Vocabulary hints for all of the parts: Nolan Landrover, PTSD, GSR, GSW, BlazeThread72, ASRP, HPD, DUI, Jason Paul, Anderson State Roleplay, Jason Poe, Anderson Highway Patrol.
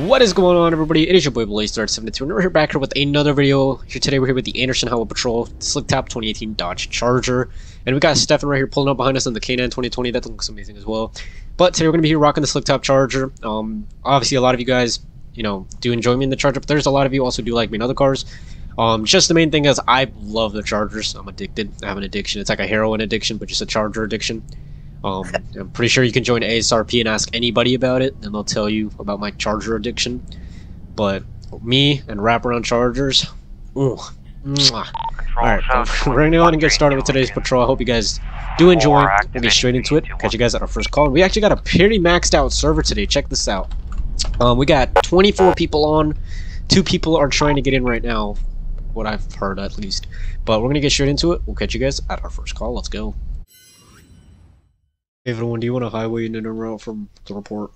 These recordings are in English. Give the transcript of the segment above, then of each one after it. What is going on, everybody? It is your boy BlazeThread72, and we're here back here with another video. Here today, we're here with the Anderson Highway Patrol Slick Top 2018 Dodge Charger, and we got Stefan right here pulling up behind us on the K9 2020. That looks amazing as well. But today, we're gonna be here rocking the Slick Top Charger. Obviously, a lot of you guys, you know, do enjoy me in the Charger, but there's a lot of you also do like me in other cars. Just the main thing is I love the Chargers. I'm addicted. I have an addiction. It's like a heroin addiction, but just a Charger addiction. I'm pretty sure you can join ASRP and ask anybody about it, and they'll tell you about my Charger addiction. But me and wraparound Chargers, ooh. Alright, we're going to go on and get started with today's patrol. I hope you guys do enjoy. We'll be straight into it. Catch you guys at our first call. And we actually got a pretty maxed out server today. Check this out. We got 24 people on. 2 people are trying to get in right now, what I've heard at least. But we're going to get straight into it. We'll catch you guys at our first call. Let's go. Hey everyone, do you want a highway in and route from the report?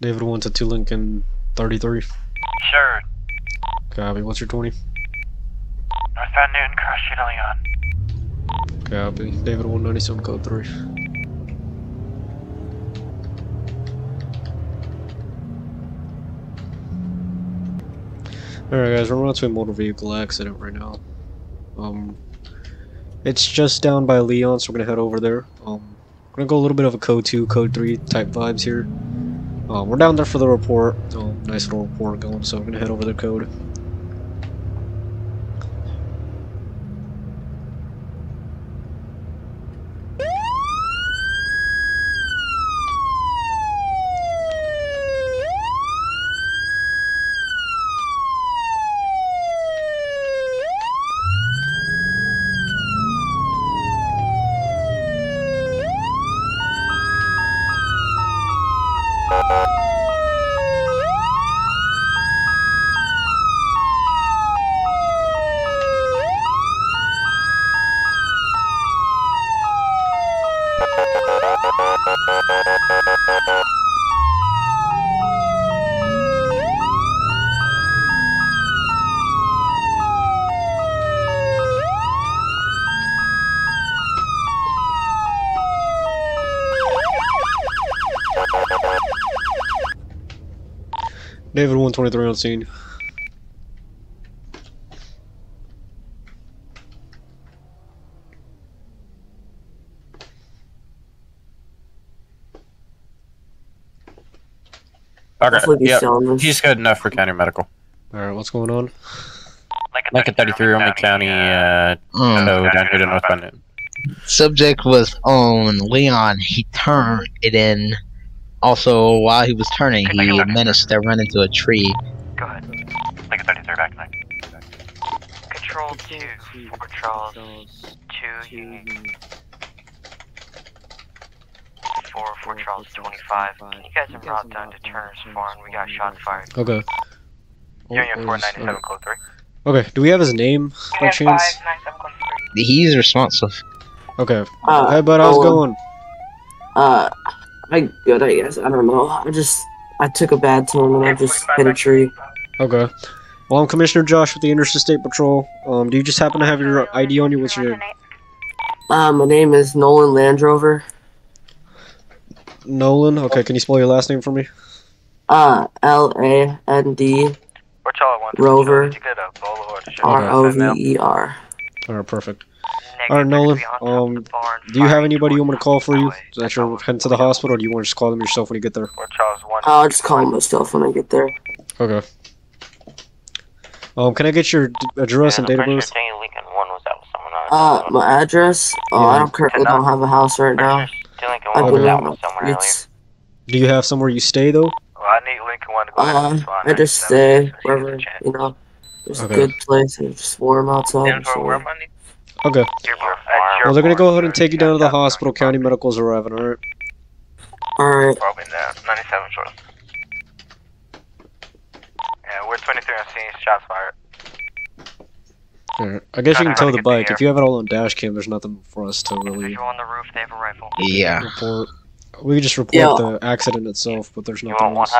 David 1 to 2 Lincoln 33. Sure. Copy, what's your 20? Northbound noon, cross street Leon. Copy, David 197 code 3. Alright guys, we're on to a motor vehicle accident right now. It's just down by Leon, so we're gonna head over there. We're gonna go a little bit of a code 2, code 3 type vibes here. We're down there for the report. Nice little report going, so we're gonna head over the code. David 123 on scene. Okay, yeah, he's good enough for county medical. Alright, what's going on? Lincoln 33, Romney County, down here to northbound noon. Subject was on Leon, he turned it in. Also, while he was turning, he managed to run into a tree. Go ahead. Lincoln 33, back tonight. Control 2, 4 Charles, 2, 4, 4 Charles, 25. Can you guys have brought down to Turner's Farm? We got shots fired. Okay. Union 497, code 3. Okay, do we have his name by chance? He's responsive. Okay. Hey, bud, how's it going? I'm good, I guess. I don't know. I took a bad turn and I just hit a tree. Okay. Well, I'm Commissioner Josh with the Interstate Patrol. Do you just happen to have your ID on you? What's your name? My name is Nolan Landrover. Nolan? Okay, can you spell your last name for me? L-A-N-D Rover R-O-V-E-R. Alright, perfect. Alright, Nolan, do you have anybody you want me to call for you? Is that you're heading to the hospital, or do you want to just call them yourself when you get there? I'll just call myself when I get there. Okay. Can I get your address and date of birth? My address? Oh, yeah. I don't currently don't have a house right now. I believe it's... Do you have somewhere you stay, though? I just stay wherever, you know. There's a good place, and it's warm outside. Okay. Well, they're gonna go ahead and take you down to the hospital. County medicals arriving, alright? Alright. Probably now. 97 short. Yeah, we're 23 on scene, shots fired. Alright, I guess you can tow the bike. If you have it all on dash cam, there's nothing for us to really... on the roof, they have a rifle. Yeah. Report. We can just report the accident itself, but there's nothing else.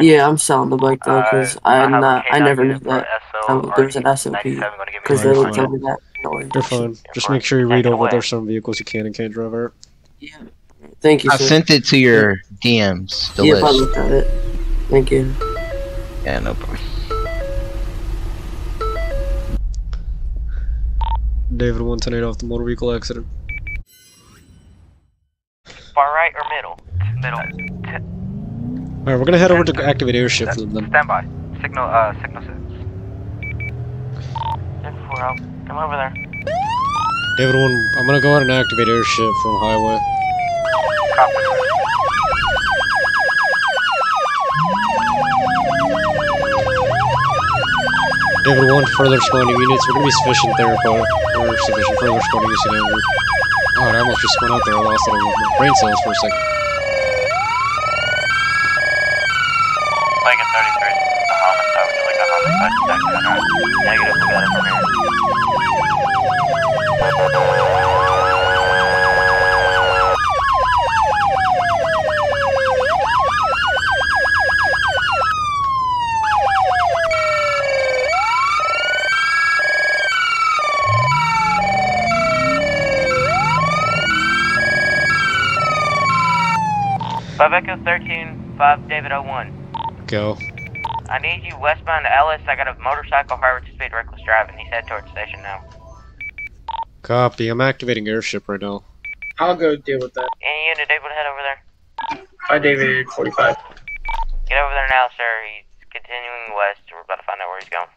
Yeah, I'm selling the bike though, because I never knew that there's an SOP, because they would tell me that. You're fine. Just make sure you read over there's some vehicles you can and can't drive out. Yeah. Thank you, sir. I sent it to your DMs, the list. Yeah, I looked at it. Thank you. Yeah, no problem. David 110 off the motor vehicle accident. Far right or middle? Middle. Alright, we're gonna head over to activate airship for them then. Stand by. Signal, signal 6. 10-4 out. Come over there. David 1, I'm gonna go ahead and activate airship from highway. Copy. David 1, further spawning units. We're gonna be sufficient there, but we're sufficient further spawning units in Amber. Oh, and I almost just spun out there. I lost all my brain cells for a second. Like a 33, the homicide. Would you like a homicide section? Negative, we got it from here. Echo 13-5 David 01. Go. I need you westbound to Ellis. I got a motorcycle hard with speed reckless driving. He's head towards station now. Copy. I'm activating airship right now. I'll go deal with that. Any unit, David, head over there. Hi, David 45. Get over there now, sir. He's continuing west. We're about to find out where he's going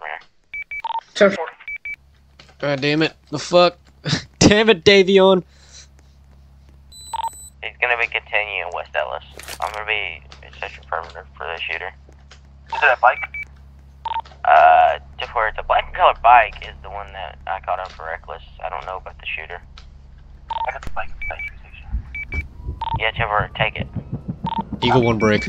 from here. 10-4. God damn it. The fuck? Damn it, Davion. He's gonna be continuing West Ellis. I'm gonna be such a perimeter for the shooter. Is it a bike? Just where it's a black and colored bike is the one that I caught on for reckless. I don't know about the shooter. I got the bike in station. Yeah, Trevor, take it. Eagle 1 break.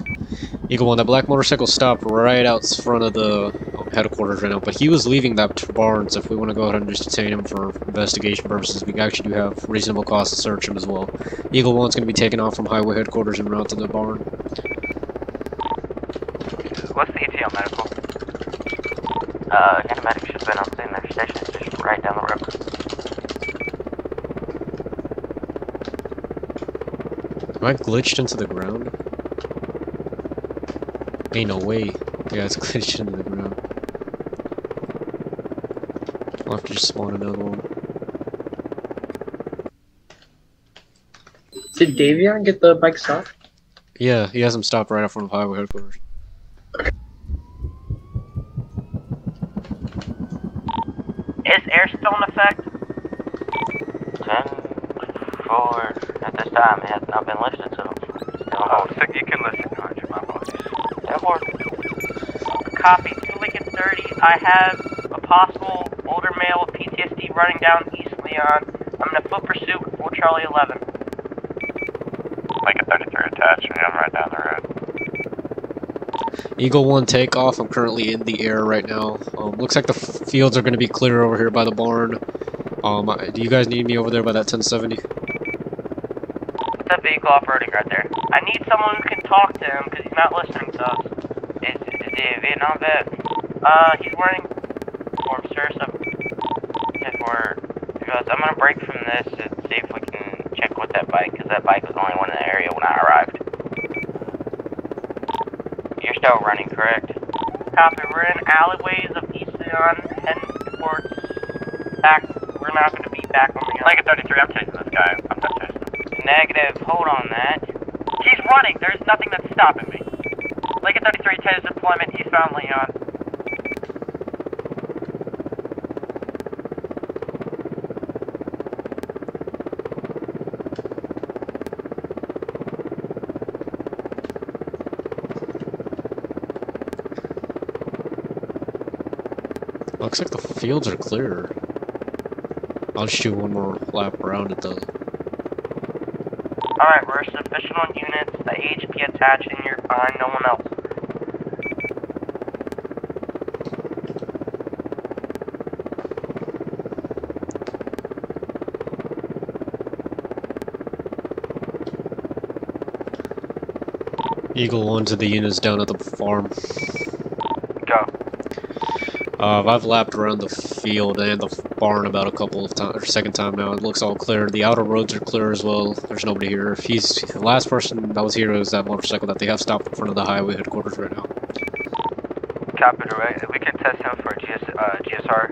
Eagle 1, that black motorcycle stopped right out front of the headquarters right now, but he was leaving that to Barnes. If we want to go ahead and just detain him for investigation purposes, we actually do have reasonable cause to search him as well. Eagle 1's going to be taken off from highway headquarters and route to the barn. What's the ETL medical? Animatic should have been on scene. Their station is just right down the road. Am I glitched into the ground? Ain't no way. Yeah, it's glitched into the ground. I'll have to just spawn another one. Did Davion get the bike stopped? Yeah, he has him stopped right in front of highway headquarters. Okay. Is air still in effect? 10-4. At this time, it has not been listed, so... Oh, so you can listen to it, my apologies. Copy, 2 Lincoln 30, I have a possible older male with PTSD running down East Leon. I'm in a foot pursuit for Charlie 11. Lincoln 33 attached, I'm right down the road. Eagle 1 take off, I'm currently in the air right now. Looks like the fields are going to be clear over here by the barn. Do you guys need me over there by that 1070? That vehicle off-roading right there. I need someone who can talk to him because he's not listening to us. Is he a Vietnam vet? He's wearing uniform, sir. So I'm gonna break from this and see if we can check with that bike because that bike was the only one in the area when I arrived. You're still running, correct? Copy. We're in alleyways of East Leon, heading towards back. We're not gonna be back on the other. Like a 33. I'm chasing this guy. I'm not chasing. Negative, hold on that. He's running, there's nothing that's stopping me. Lincoln 33, Ted's deployment, he's found Leon. Looks like the fields are clear. I'll shoot one more lap around at the Alright, we're sufficient on units, the AHP attached, and you're fine, no one else. Eagle 1 to the units down at the farm. Go. I've lapped around the field and the barn about a couple of times, or second time now. It looks all clear. The outer roads are clear as well. There's nobody here. If he's the last person that was here was that motorcycle that they have stopped in front of the highway headquarters right now. Copy, right? We can test him for a GSR.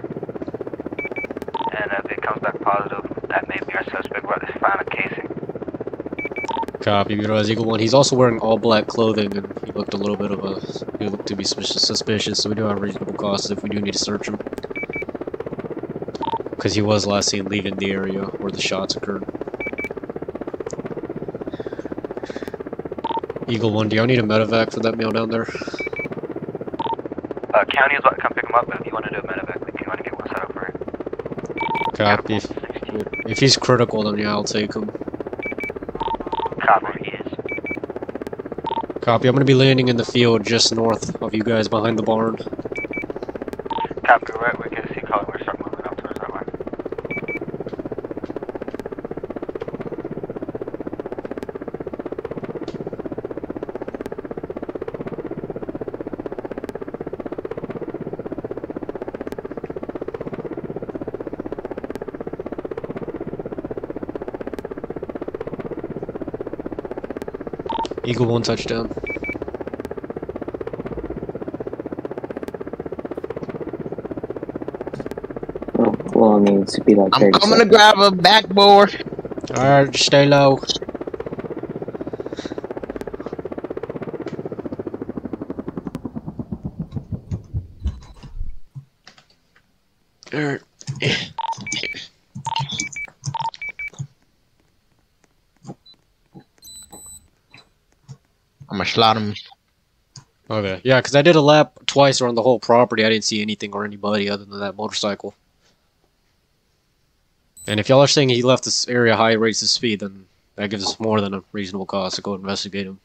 And if it comes back positive, that may be our suspect. We're at this final casing. Copy, Utilize Eagle 1. He's also wearing all black clothing, and he looked a little bit of a... He looked to be suspicious, so we do have reasonable causes if we do need to search him. Because he was last seen leaving the area where the shots occurred. Eagle 1, do y'all need a medevac for that male down there? County is about to come pick him up, but if you want to do a medevac, if you want to get one set up for it. Copy. If he's critical, then yeah, I'll take him. Copy. I'm going to be landing in the field just north of you guys behind the barn. Copy, right? We can see color. We're starting moving up towards that line. Eagle 1 touchdown. To be like I'm coming to grab a backboard. Alright, stay low. Alright. I'm gonna slot him. Okay, yeah, because I did a lap twice around the whole property. I didn't see anything or anybody other than that motorcycle. And if y'all are saying he left this area high rates of speed, then that gives us more than a reasonable cause to go investigate him.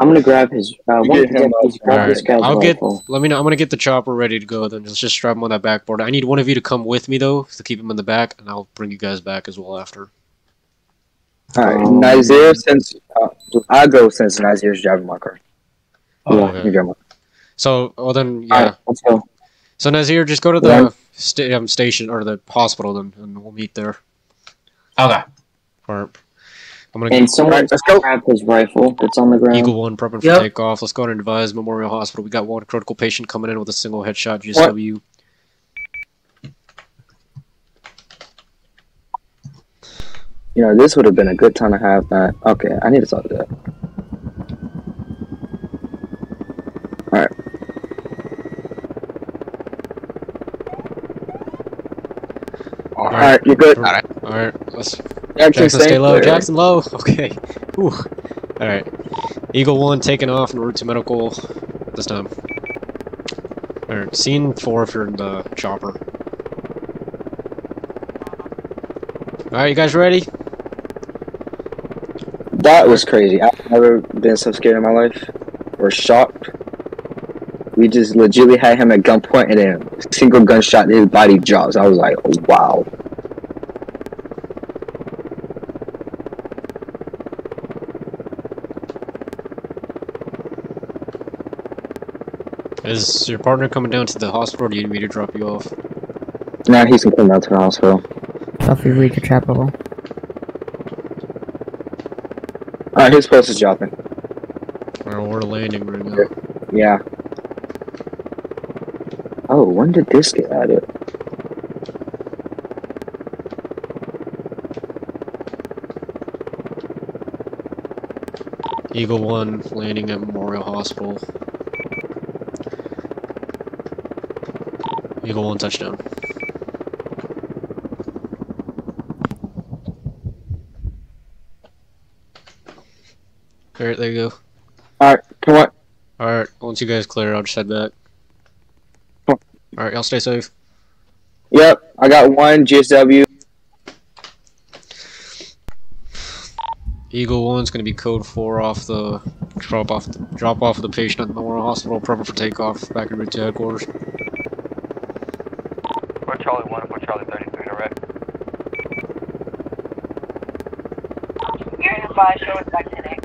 I'm gonna grab his. Let me know. I'm gonna get the chopper ready to go. Then let's just strap him on that backboard. I need one of you to come with me though to keep him in the back, and I'll bring you guys back as well after. All right, Nazir. Since I go, since Nazir's driving my car. Oh, yeah, okay. So, well then, yeah. All right, let's go. So Nazir, just go to the. Yeah. Station or the hospital, then, and we'll meet there. Okay. Alright. I'm gonna. And someone, let's go grab his rifle. It's on the ground. Eagle 1, prepping for takeoff. Let's go and advise Memorial Hospital. We got one critical patient coming in with a single headshot. GSW. You know, this would have been a good time to have that. Okay, I need to talk to that. Alright. Alright, you're good. Alright. Alright, let's... Jackson, stay low. Clear. Jackson, low. Okay. Whew. Alright. Eagle 1 taking off en route to medical this time. Alright, scene 4 if you're in the chopper. Alright, you guys ready? That was crazy. I've never been so scared in my life. We're shocked. We just legitimately had him at gunpoint, and then a single gunshot, his body drops. I was like, oh, wow. Is your partner coming down to the hospital, or do you need me to drop you off? Nah, he's going to come down to the hospital. If you reach the chapel. Alright, his post is dropping. Alright, we're landing right now. Yeah. Oh, when did this get added? Eagle 1 landing at Memorial Hospital. Eagle 1 touchdown. Alright, there you go. Alright, come on. Alright, once you guys clear, I'll just head back. Alright, y'all stay safe. Yep, I got one GSW. Eagle 1's going to be code 4 off the drop off of the patient at the Memorial Hospital, prepping for takeoff, back en route to headquarters. For Charlie 1, for Charlie 33, direct. You're in the 5, show us back today.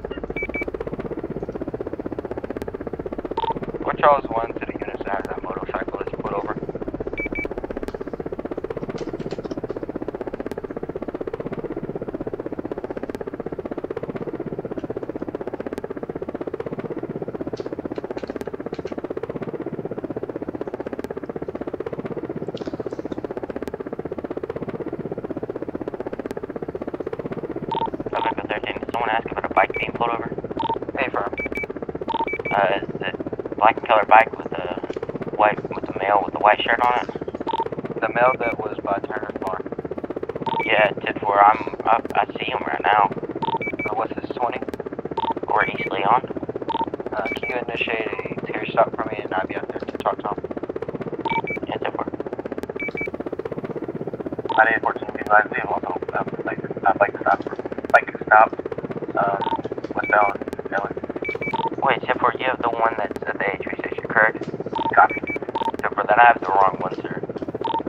For Charles 1 to the unit side, that motorcycle is put over. Shirt on it? The male that was by Turner's Bar. Yeah, 10-4, I see him right now. What's this, 20? Or East Leon? Can you initiate a tear stop for me and I'll be out there to talk to him? Yeah, 10-4. I need 14 to be live vehicle, so I'd like to stop. What's that one? Wait, 10-4, you have the one that's at the A3 station, correct? Copy. Then I have the wrong one, sir.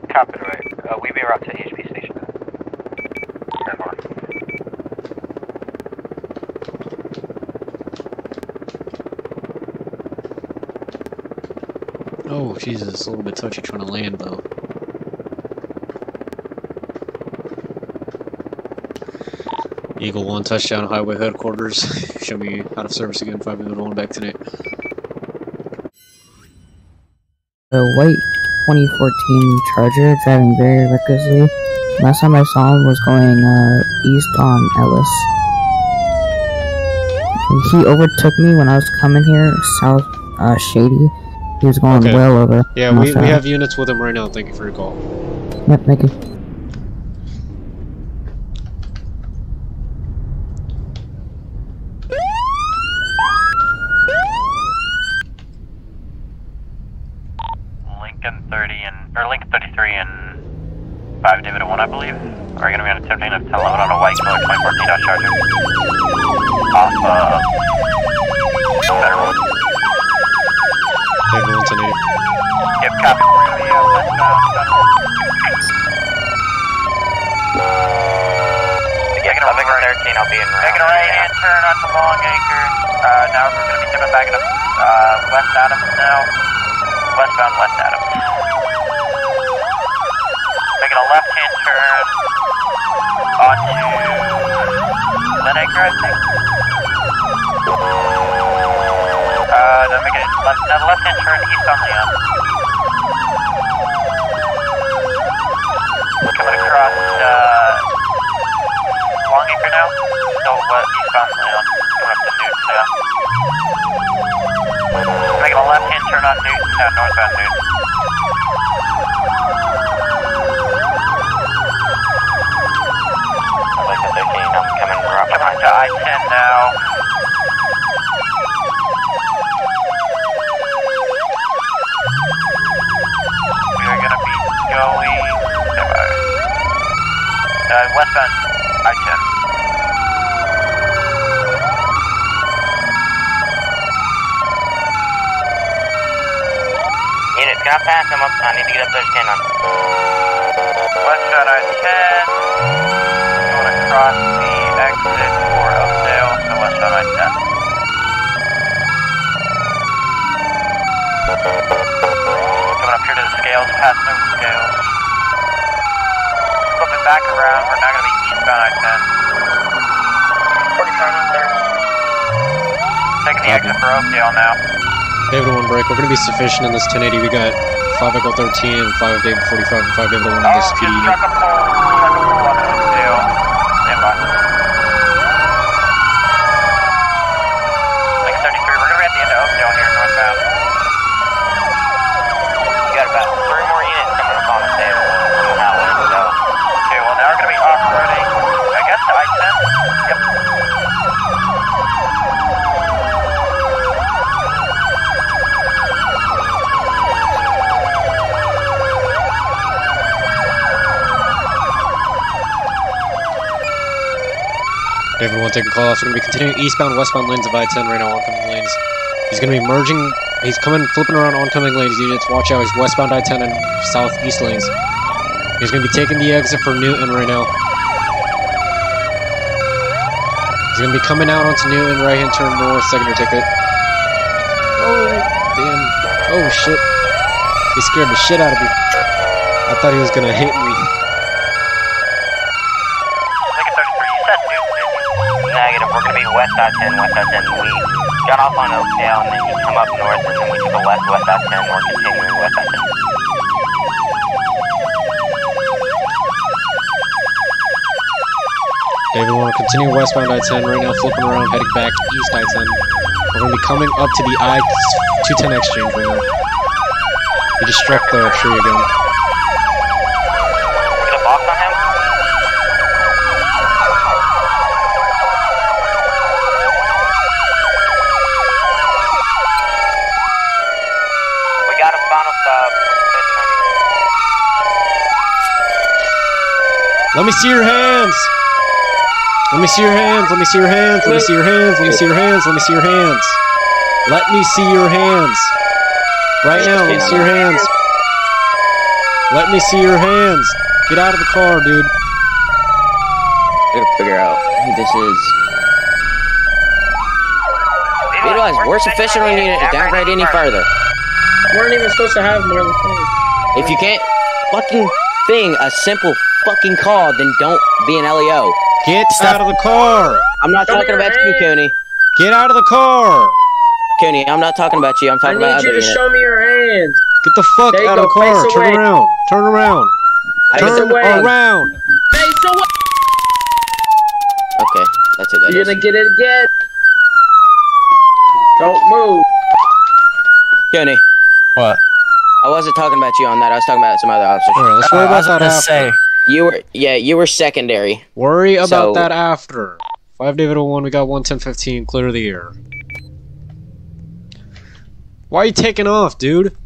Copy, right. We be route to HP station. Never mind. Oh, Jesus, it's a little bit touchy trying to land, though. Eagle 1, touchdown, highway headquarters. Show me out of service again, 5-1, back tonight. A white 2014 Charger driving very recklessly. Last time I saw him was going east on Ellis. He overtook me when I was coming here south Shady. He was going okay. Well over. Yeah, we have units with him right now. Thank you for your call. Yep, thank you. Sufficient in this 1080. We got 5 Echo 13, 5 David 45, and 5 David 1 in this PD. David 1 taking call off. We're going to be continuing eastbound, westbound lanes of I-10 right now, oncoming lanes. He's going to be merging. He's coming, flipping around oncoming lanes. Units, watch out. He's westbound I-10 and southeast lanes. He's going to be taking the exit for Newton right now. He's going to be coming out onto Newton, right-hand turn north, secondary ticket. Oh, damn. Oh, shit. He scared the shit out of me. I thought he was going to hit me. West I-10, West I-10, we got off on Oakdale and then just come up north and then we took a left, West I-10, we're continuing West I-10. David, we want to continue westbound I-10 right now, flipping around, heading back east I-10. We're going to be coming up to the I-210 exchange right now. We just struck the tree again. Get a box on him? Let me see your hands! Let me see your hands! Let me see your hands! Let me see your hands! Let me see your hands! Let me see your hands! Let me see your hands! Right now, let me see your hands! Let me see your hands! Get out of the car, dude! We gotta figure out who this is. We realize we're sufficiently needed to downgrade any further. We weren't even supposed to have more than four. If you can't fucking thing a simple fucking call, then don't be an LEO. Get out of the car! I'm not talking about you, Cooney. Get out of the car! Cooney, I'm not talking about you, I'm talking about you. I need you to show me your hands. Get the fuck out of the car! Turn around! Turn around! Turn around! Face away! Okay, that's it. You're gonna get it again! Don't move! Cooney. What? I wasn't talking about you on that, I was talking about some other officers. Alright, let's worry about that after. You were secondary. Worry about that after. 5 David 01, we got 11015, clear the air. Why are you taking off, dude?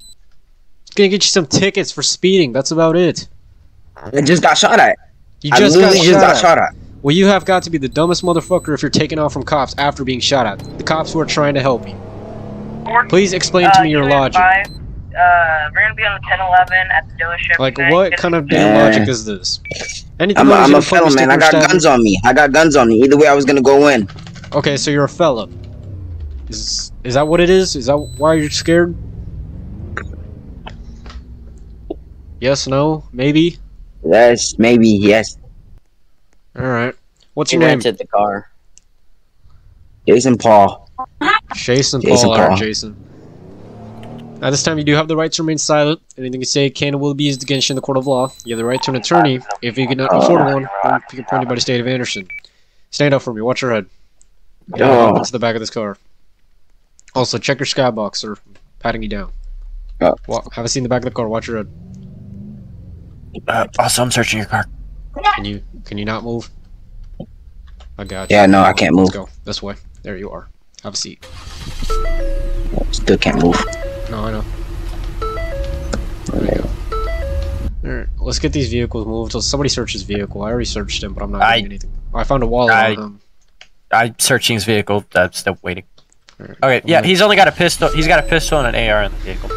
It's gonna get you some tickets for speeding, that's about it. I just got shot at. You just got shot at. Well, you have got to be the dumbest motherfucker if you're taking off from cops after being shot at. The cops who are trying to help you. Please explain to me your logic. We're gonna be on the 10-11 at the dealership. Like, what kind of damn logic is this? I'm a fellow, man. I got guns on me. I got guns on me. Either way, I was gonna go in. Okay, so you're a fellow. Is that what it is? Is that why you're scared? Yes, no, maybe? Yes, maybe, yes. Alright. What's your name? Rented the car. Jason Paul. Jason Paul. Jason. At this time, you do have the right to remain silent. Anything you say can and will be used against you in the court of law. You have the right to an attorney. If you cannot afford one, don't be appointed by the state of Anderson. Stand up for me. Watch your head. Go to the back of this car. Also, check your skybox, sir. I'm patting you down. Have a seat in the back of the car. Watch your head. Also, I'm searching your car. Can you not move? I got you. Yeah, no, I can't move. Let's go. This way. There you are. Have a seat. Still can't move. No, I know. There we go. Alright, let's get these vehicles moved. Somebody search his vehicle. I already searched him, but I'm not doing anything. I found a wallet on him. I'm searching his vehicle. I'm still waiting. Right. Okay, yeah, he's only got a pistol. He's got a pistol and an AR in the vehicle.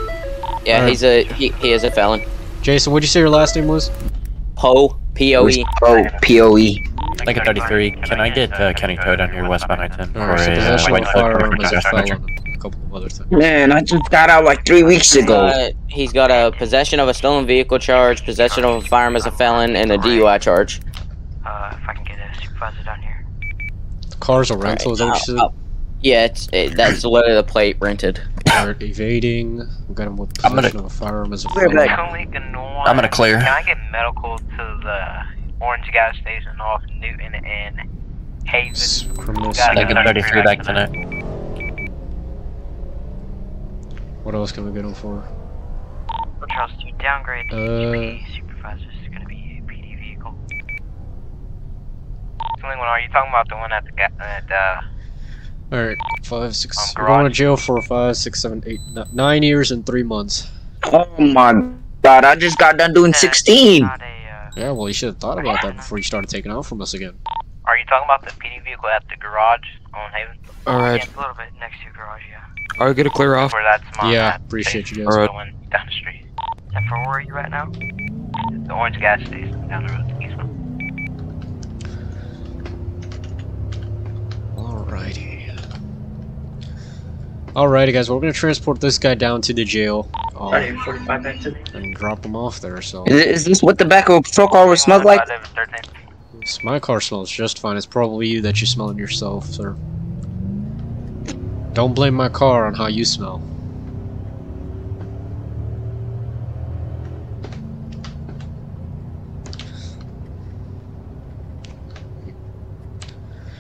Yeah, right. he is a felon. Jason, what'd you say your last name was? Poe. P-O-E. Poe. P-O-E. Like a 33. Can I get Kenny Toad on here, westbound I-10? A couple of other things. Man, I just got out like 3 weeks ago. He's got a possession of a stolen vehicle charge, possession of a firearm as a felon, and a DUI charge. If I can get a supervisor down here. The car's a rental, is that what you said? Yeah, that's literally the plate rented. Evading. We've got him with possession of a firearm as a felon. I'm gonna clear. Can I get medical to the Orange gas station off Newton and Haven. Criminal Negative 33 back tonight. What else can we get him for? Well, Charles, you downgrade to HPD supervisor. This is going to be a PD vehicle. Are you talking about the one at the gas? Alright, 5, 6. We're going to jail for 5, 6, 7, 8, 9 years and 3 months. Oh my god, I just got done doing 16! Yeah, well, you should have thought about that before you started taking off from us again. Are you you talking about the PD vehicle at the garage on Haven? Alright. Yeah, a little bit next to your garage, yeah. Are we gonna clear off? Yeah, appreciate you guys. Alright. Down the street. And for where are you at now? The orange gas station down the road to the east one. Alrighty. Alrighty, guys, well, we're gonna transport this guy down to the jail. And drop him off there, so... Is this what the back of a patrol car would smell like? My car smells just fine. It's probably you that you smell it yourself, sir. Don't blame my car on how you smell.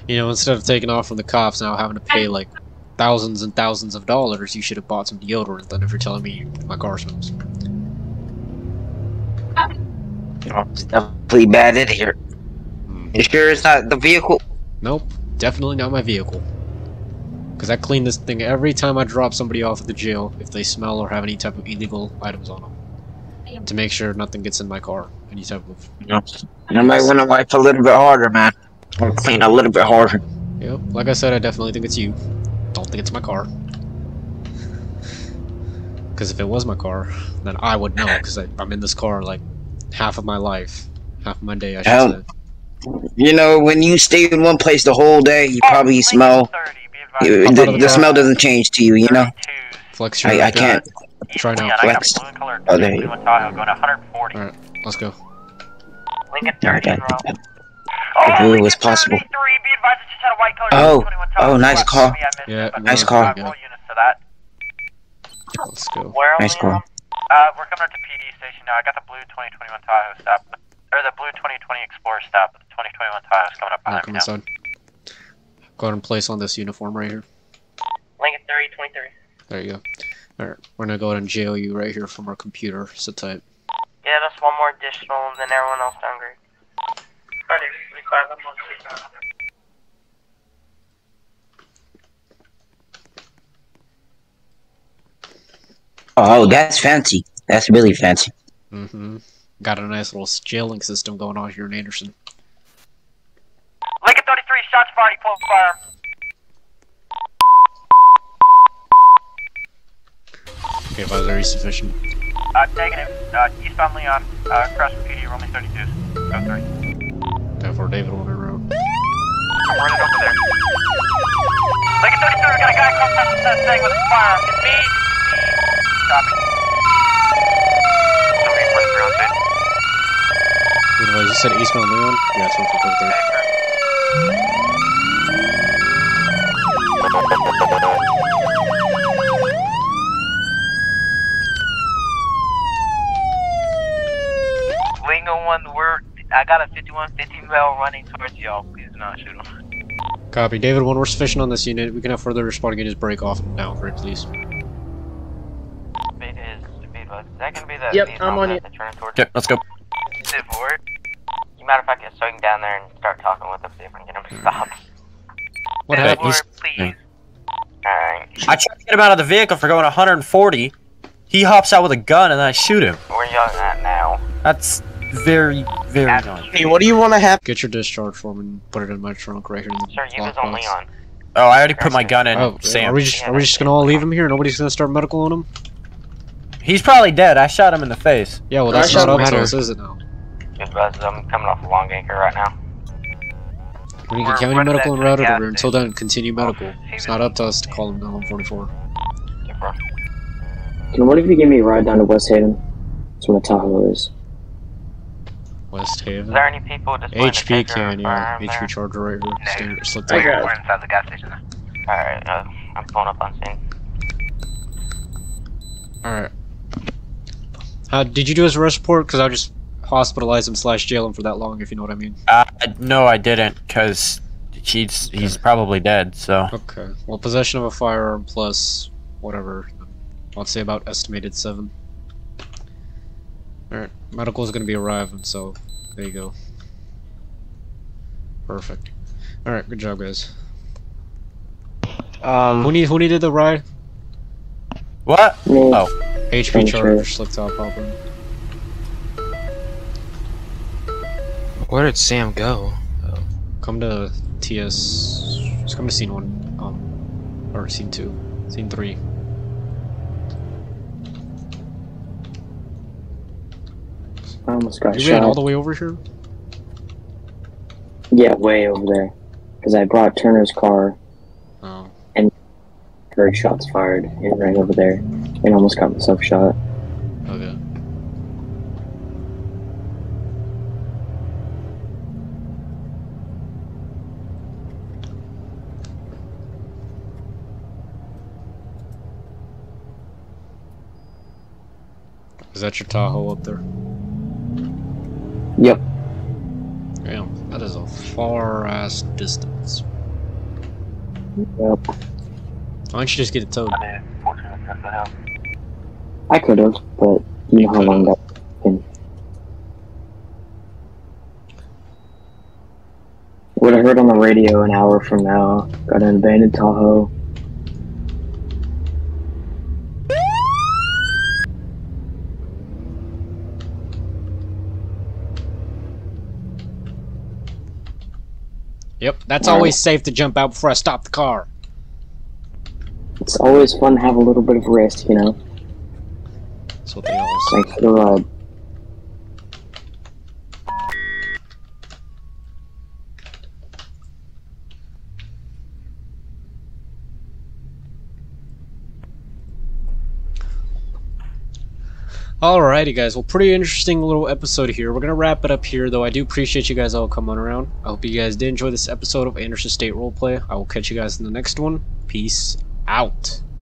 You know, instead of taking off from the cops now having to pay like thousands and thousands of dollars, you should have bought some deodorant then if you're telling me my car smells. It's definitely bad in here. You sure it's not the vehicle? Nope, definitely not my vehicle. Because I clean this thing every time I drop somebody off at the jail if they smell or have any type of illegal items on them. To make sure nothing gets in my car. Any type of... You might want to wipe a little bit harder, man. Or clean a little bit harder. Yep, like I said, I definitely think it's you. Don't think it's my car. Because if it was my car, then I would know. Because I'm in this car like half of my life. Half of my day, I should say. You know, when you stay in one place the whole day, you probably smell. The smell doesn't change to you, you know? Flex your... I can't. Try now. Flex. Oh, there you go. Alright, let's go. If it was possible. Oh, nice call. Yeah, nice call. Let's go. Nice call. We're coming up to PD station now. I got the blue 2021 Tahoe stop. Or the blue 2020 Explorer stop. 2021 Tahoe's coming up behind me now. Go ahead and place on this uniform right here. Lincoln 3023. There you go. Alright, we're gonna go ahead and jail you right here from our computer. Sit tight. Yeah, that's one more additional than everyone else down grade. Oh, that's fancy. That's really fancy. Mm-hmm. Got a nice little jailing system going on here in Anderson. Lincoln 33, shots fired, pull fire. Okay, that was very sufficient. Taking it. Eastbound Leon, across from PD, Romney 32s. Go 3. 10-4, David, Warner Road. We're running over there. Lincoln 33, we got a guy close to that thing with a fire. It's me. Copy. You said eastbound Leon? Yeah, it's 143rd there. Lingo 1, I got a 51-15 rail running towards y'all. Please do not shoot him. Copy. David 1, we're sufficient on this unit. We can have further responding and just break off now, right, please. It is speed bus. Is that going to be the... Yep, I'm on it. Yep, let's go. You matter if I get swing down there and start talking with them, see if I can get him to stop. What happened? Please. Alright. I tried to get him out of the vehicle for going 140. He hops out with a gun and I shoot him. Where y'all at now? That's very, very nice. Hey, what do you want to have? Get your discharge form and put it in my trunk right here. Sir, you was on Leon. Oh, I already put my gun in. Oh, Sam. Are we just gonna all leave him here? Nobody's gonna start medical on him? He's probably dead. I shot him in the face. Yeah, well, that's not up to us, is it now? I'm coming off a long anchor right now. When you can county medical and route it over, until then, continue medical. It's not up to us to call him to 144. Can one of you give me a ride down to West Haven? That's where the Tahoe is. West Haven? Is there any people HP can, yeah. HP charger right here. We're inside the gas station. Alright, I'm pulling up on scene. Alright. Did you do his arrest report? Because I just... hospitalize him / jail him for that long, if you know what I mean. No, I didn't, because he's probably dead, so. Okay, well, possession of a firearm plus whatever, I'll say about estimated 7. Alright, medical is going to be arriving, so there you go. Perfect. Alright, good job, guys. Who needed the ride? What? Oh. HP charger, slick top popping. Where did Sam go? Oh. Come to TS. Just come to scene 1. Or scene 2. Scene 3. I almost got shot. You ran all the way over here? Yeah, way over there. Because I brought Turner's car. Oh. And heard shots fired and ran over there. And almost got myself shot. Okay. Is that your Tahoe up there? Yep. Damn, that is a far-ass distance. Yep. Why don't you just get it towed? I could've, but you know how long that been. What I heard on the radio an hour from now, got an abandoned Tahoe. Yep, that's always safe to jump out before I stop the car. It's always fun to have a little bit of risk, you know? That's what they always say. Thanks for the ride. Alrighty guys, well pretty interesting little episode here. We're going to wrap it up here though. I do appreciate you guys all coming around. I hope you guys did enjoy this episode of Anderson State Roleplay. I will catch you guys in the next one. Peace out.